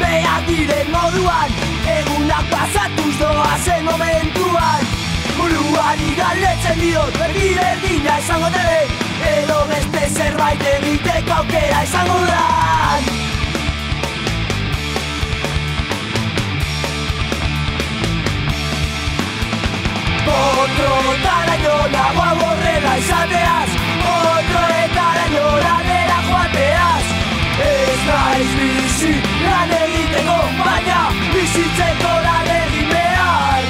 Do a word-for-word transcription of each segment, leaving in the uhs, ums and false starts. Behar diren moduan, egunak pasatuz doazen momentuan. Buruari galdetzen diot, berdi berdina izango dele, edo beste zerbait egiteko aukera izango dan. Otrotara inona guaborrela izateaz, otroetara inona nera joateaz. Ez naiz bizi lan egiteko, baina bizitzeko lan egin behar.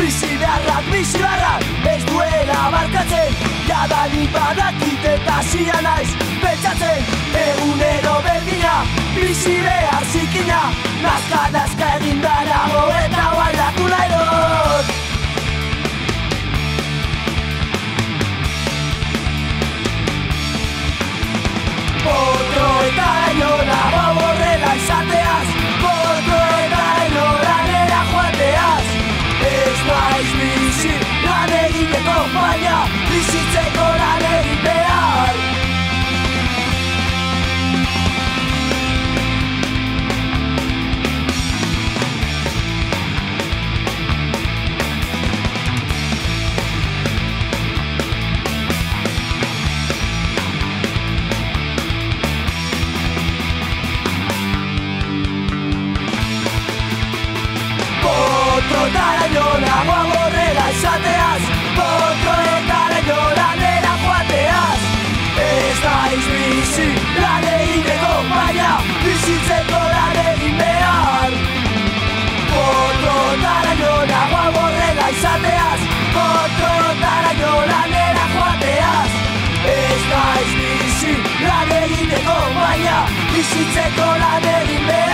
Bizi beharrak, bizi beharrak, ez duela barkatzen. Jadanik badakit eta zia naiz pentsatzen. Egunero berdina, bizi behar zikina, nazka nazka egin darago eta baldatu nahi dut. Potro eta inora baborrela izateaz, potro eta inora nera joateaz. Ez naiz bizi lan egiteko, baina bizitzeko lan egin behar. Otrotara inora guaborrela izateaz, otroetara inora nera joateaz. Ez naiz bizi lan egiteko, baina bizitzeko lan egin behar. Otrotara inora guaborrela izateaz, otroetara inora nera joateaz. Ez naiz bizi lan egiteko, baina bizitzeko lan egin behar.